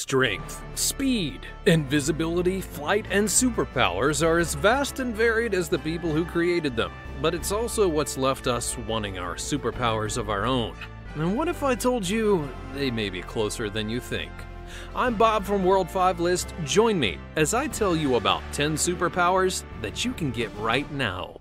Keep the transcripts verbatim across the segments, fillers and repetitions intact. Strength, speed, invisibility, flight, and superpowers are as vast and varied as the people who created them, but it's also what's left us wanting our superpowers of our own. And what if I told you they may be closer than you think? I'm Bob from World five list. Join me as I tell you about ten superpowers that you can get right now.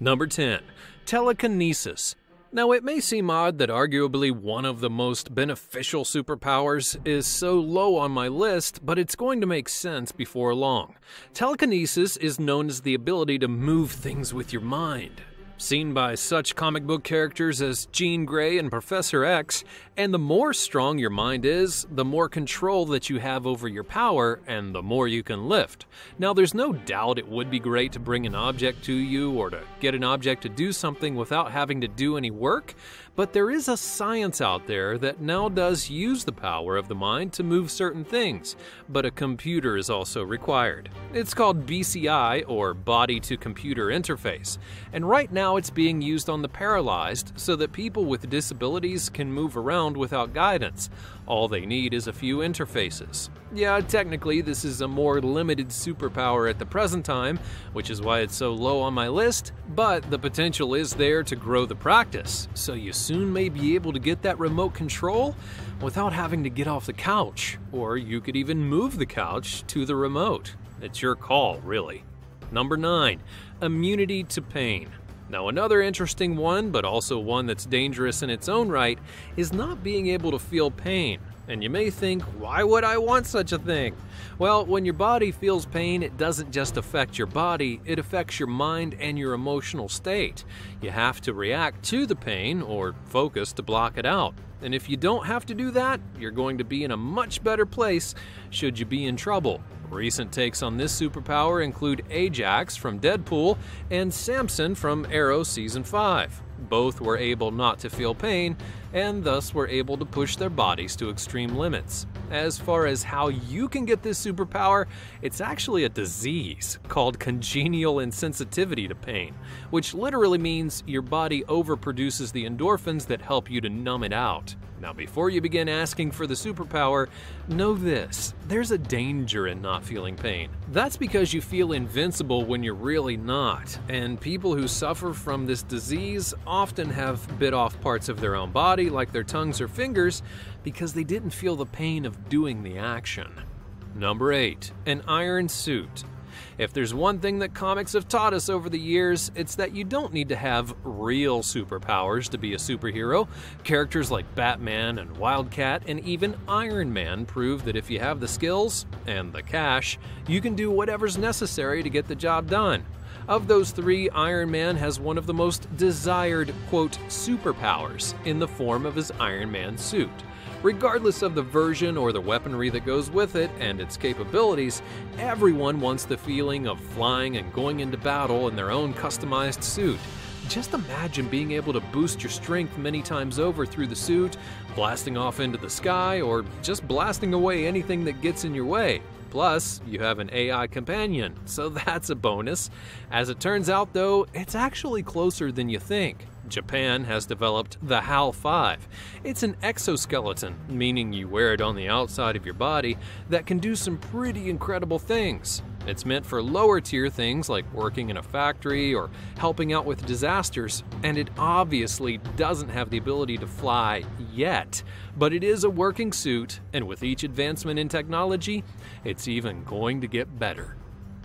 Number ten. Telekinesis. Now, it may seem odd that arguably one of the most beneficial superpowers is so low on my list, but it's going to make sense before long. Telekinesis is known as the ability to move things with your mind. Seen by such comic book characters as Jean Grey and Professor X, and the more strong your mind is, the more control that you have over your power and the more you can lift. Now, there's no doubt it would be great to bring an object to you or to get an object to do something without having to do any work, but there is a science out there that now does use the power of the mind to move certain things, but a computer is also required. It's called B C I, or Body-to-Computer Interface, and right now it's being used on the paralyzed so that people with disabilities can move around without guidance. All they need is a few interfaces. Yeah, technically this is a more limited superpower at the present time, which is why it's so low on my list, but the potential is there to grow the practice, so you soon may be able to get that remote control without having to get off the couch, or you could even move the couch to the remote. It's your call, really. Number nine. Immunity to pain. Now, another interesting one, but also one that's dangerous in its own right, is not being able to feel pain. And you may think, why would I want such a thing? Well, when your body feels pain, it doesn't just affect your body, it affects your mind and your emotional state. You have to react to the pain or focus to block it out. And if you don't have to do that, you're going to be in a much better place should you be in trouble. Recent takes on this superpower include Ajax from Deadpool and Samson from Arrow Season five. Both were able not to feel pain, and thus were able to push their bodies to extreme limits. As far as how you can get this superpower, it's actually a disease called congenital insensitivity to pain, which literally means your body overproduces the endorphins that help you to numb it out. Now, before you begin asking for the superpower, know this: there's a danger in not feeling pain. That's because you feel invincible when you're really not, and people who suffer from this disease often have bit off parts of their own body, like their tongues or fingers, because they didn't feel the pain of doing the action. Number eight. An iron suit. If there's one thing that comics have taught us over the years, it's that you don't need to have real superpowers to be a superhero. Characters like Batman and Wildcat and even Iron Man prove that if you have the skills and the cash, you can do whatever's necessary to get the job done. Of those three, Iron Man has one of the most desired, quote, superpowers in the form of his Iron Man suit. Regardless of the version or the weaponry that goes with it and its capabilities, everyone wants the feeling of flying and going into battle in their own customized suit. Just imagine being able to boost your strength many times over through the suit, blasting off into the sky, or just blasting away anything that gets in your way. Plus, you have an A I companion, so that's a bonus. As it turns out, though, it's actually closer than you think. Japan has developed the H A L five. It's an exoskeleton, meaning you wear it on the outside of your body, that can do some pretty incredible things. It's meant for lower-tier things like working in a factory or helping out with disasters, and it obviously doesn't have the ability to fly yet. But it is a working suit, and with each advancement in technology, it's even going to get better.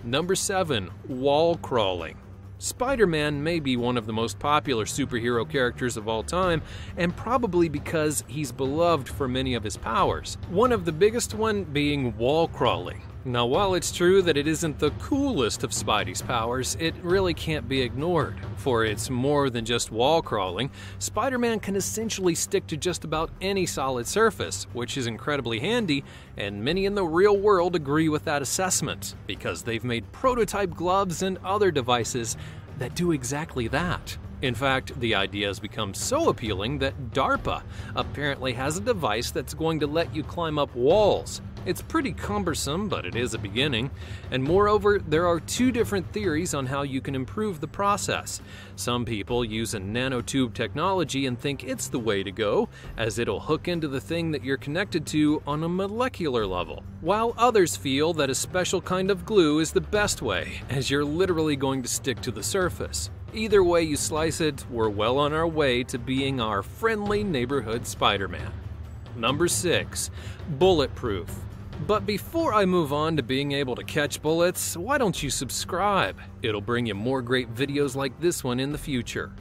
Number seven. Wall crawling. Spider-Man may be one of the most popular superhero characters of all time, and probably because he's beloved for many of his powers, one of the biggest one being wall crawling. Now, while it's true that it isn't the coolest of Spidey's powers, it really can't be ignored, for it's more than just wall crawling. Spider-Man can essentially stick to just about any solid surface, which is incredibly handy, and many in the real world agree with that assessment, because they've made prototype gloves and other devices that do exactly that. In fact, the idea has become so appealing that DARPA apparently has a device that's going to let you climb up walls. It's pretty cumbersome, but it is a beginning. And moreover, there are two different theories on how you can improve the process. Some people use a nanotube technology and think it's the way to go, as it'll hook into the thing that you're connected to on a molecular level, while others feel that a special kind of glue is the best way, as you're literally going to stick to the surface. Either way you slice it, we're well on our way to being our friendly neighborhood Spider-Man. Number six. Bulletproof. But before I move on to being able to catch bullets, why don't you subscribe? It'll bring you more great videos like this one in the future.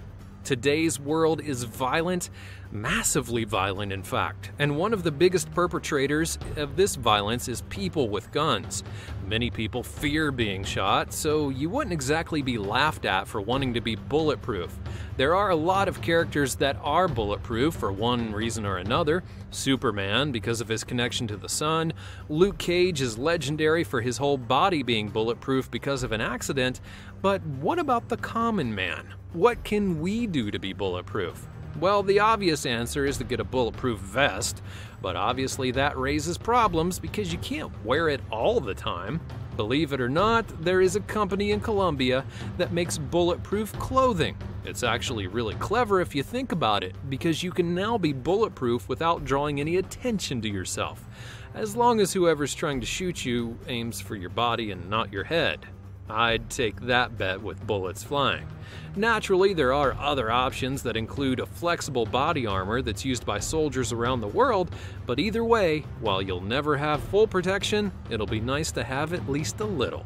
Today's world is violent, massively violent in fact, and one of the biggest perpetrators of this violence is people with guns. Many people fear being shot, so you wouldn't exactly be laughed at for wanting to be bulletproof. There are a lot of characters that are bulletproof for one reason or another. Superman, because of his connection to the sun. Luke Cage is legendary for his whole body being bulletproof because of an accident. But what about the common man? What can we do to be bulletproof? Well, the obvious answer is to get a bulletproof vest, but obviously that raises problems because you can't wear it all the time. Believe it or not, there is a company in Colombia that makes bulletproof clothing. It's actually really clever if you think about it, because you can now be bulletproof without drawing any attention to yourself, as long as whoever's trying to shoot you aims for your body and not your head. I'd take that bet with bullets flying. Naturally, there are other options that include a flexible body armor that's used by soldiers around the world, but either way, while you'll never have full protection, it'll be nice to have at least a little.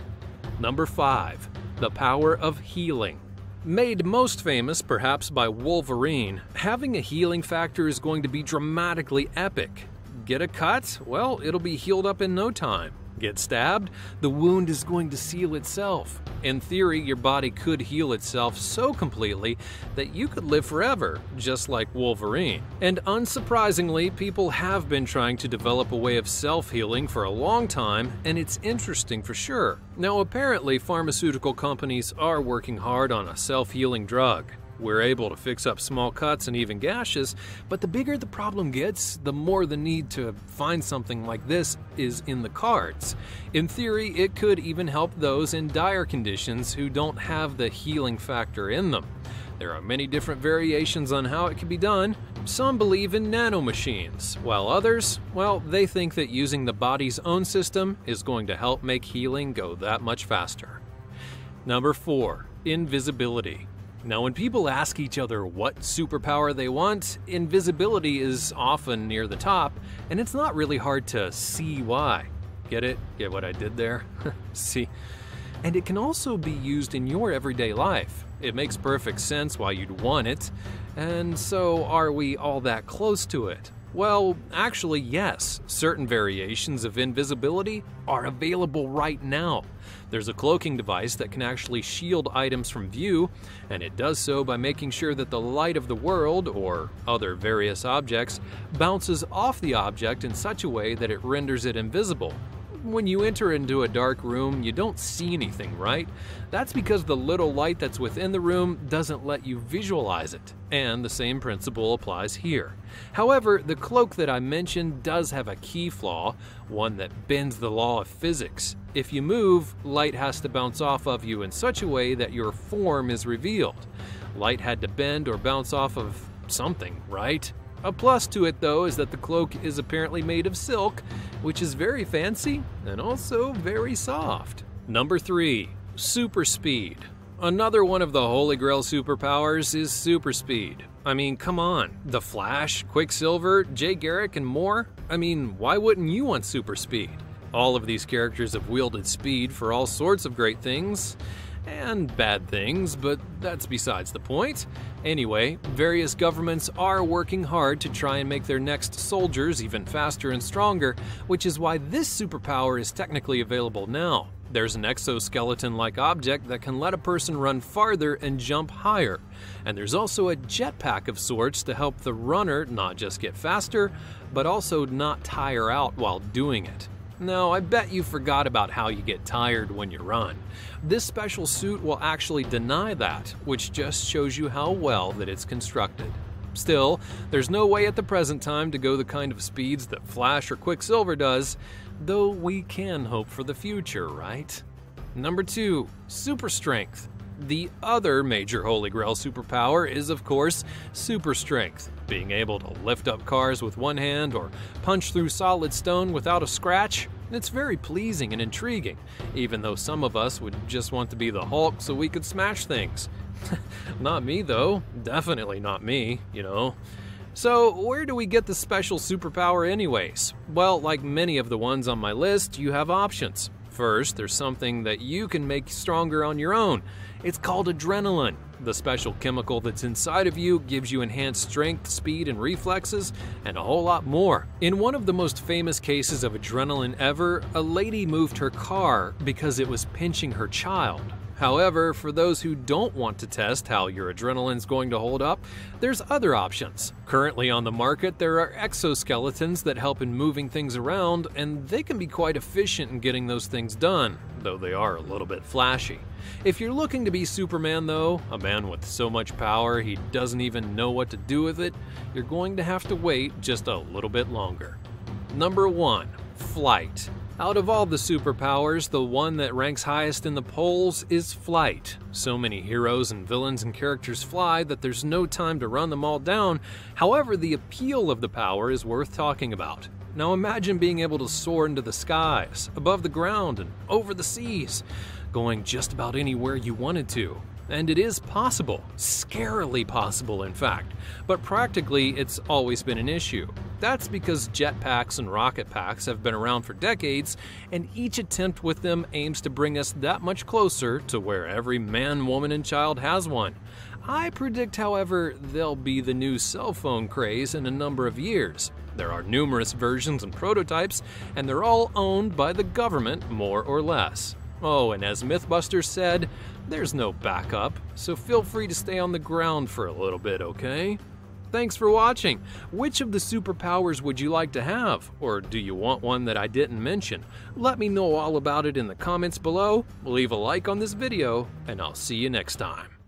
Number five. The power of healing. Made most famous perhaps by Wolverine, having a healing factor is going to be dramatically epic. Get a cut? Well, it'll be healed up in no time. Get stabbed? The wound is going to seal itself. In theory, your body could heal itself so completely that you could live forever, just like Wolverine. And unsurprisingly, people have been trying to develop a way of self-healing for a long time, and it's interesting for sure. Now, apparently, pharmaceutical companies are working hard on a self-healing drug. We're able to fix up small cuts and even gashes, but the bigger the problem gets, the more the need to find something like this is in the cards. In theory, it could even help those in dire conditions who don't have the healing factor in them. There are many different variations on how it can be done. Some believe in nanomachines, while others, well, they think that using the body's own system is going to help make healing go that much faster. Number four. Invisibility. Now, when people ask each other what superpower they want, invisibility is often near the top, and it's not really hard to see why. Get it? Get what I did there? See? And it can also be used in your everyday life. It makes perfect sense why you'd want it, and so are we all that close to it? Well, actually, yes. Certain variations of invisibility are available right now. There's a cloaking device that can actually shield items from view, and it does so by making sure that the light of the world, or other various objects, bounces off the object in such a way that it renders it invisible. When you enter into a dark room, you don't see anything, right? That's because the little light that's within the room doesn't let you visualize it. And the same principle applies here. However, the cloak that I mentioned does have a key flaw, one that bends the law of physics. If you move, light has to bounce off of you in such a way that your form is revealed. Light had to bend or bounce off of something, right? A plus to it, though, is that the cloak is apparently made of silk, which is very fancy and also very soft. Number three. Super speed. Another one of the Holy Grail superpowers is super speed. I mean, come on. The Flash, Quicksilver, Jay Garrick, and more? I mean, why wouldn't you want super speed? All of these characters have wielded speed for all sorts of great things. And bad things, but that's besides the point. Anyway, various governments are working hard to try and make their next soldiers even faster and stronger, which is why this superpower is technically available now. There's an exoskeleton-like object that can let a person run farther and jump higher. And there's also a jetpack of sorts to help the runner not just get faster, but also not tire out while doing it. Now, I bet you forgot about how you get tired when you run. This special suit will actually deny that, which just shows you how well that it's constructed. Still, there's no way at the present time to go the kind of speeds that Flash or Quicksilver does, though we can hope for the future, right? Number two, super strength. The other major Holy Grail superpower is, of course, super strength. Being able to lift up cars with one hand or punch through solid stone without a scratch, it's very pleasing and intriguing, even though some of us would just want to be the Hulk so we could smash things. Not me, though. Definitely not me, you know. So, where do we get the special superpower anyways? Well, like many of the ones on my list, you have options. First, there's something that you can make stronger on your own. It's called adrenaline. The special chemical that's inside of you gives you enhanced strength, speed, and reflexes, and a whole lot more. In one of the most famous cases of adrenaline ever, a lady moved her car because it was pinching her child. However, for those who don't want to test how your adrenaline's going to hold up, there's other options. Currently on the market, there are exoskeletons that help in moving things around, and they can be quite efficient in getting those things done, though they are a little bit flashy. If you're looking to be Superman though, a man with so much power he doesn't even know what to do with it, you're going to have to wait just a little bit longer. Number one, flight. Out of all the superpowers, the one that ranks highest in the polls is flight. So many heroes and villains and characters fly that there's no time to run them all down. However, the appeal of the power is worth talking about. Now imagine being able to soar into the skies, above the ground, and over the seas, going just about anywhere you wanted to. And it is possible, scarily possible in fact, but practically it's always been an issue. That's because jetpacks and rocket packs have been around for decades, and each attempt with them aims to bring us that much closer to where every man, woman, and child has one. I predict, however, they'll be the new cell phone craze in a number of years. There are numerous versions and prototypes, and they're all owned by the government more or less. Oh, and as MythBusters said, there's no backup, so feel free to stay on the ground for a little bit, okay? Thanks for watching. Which of the superpowers would you like to have? Or do you want one that I didn't mention? Let me know all about it in the comments below, leave a like on this video, and I'll see you next time.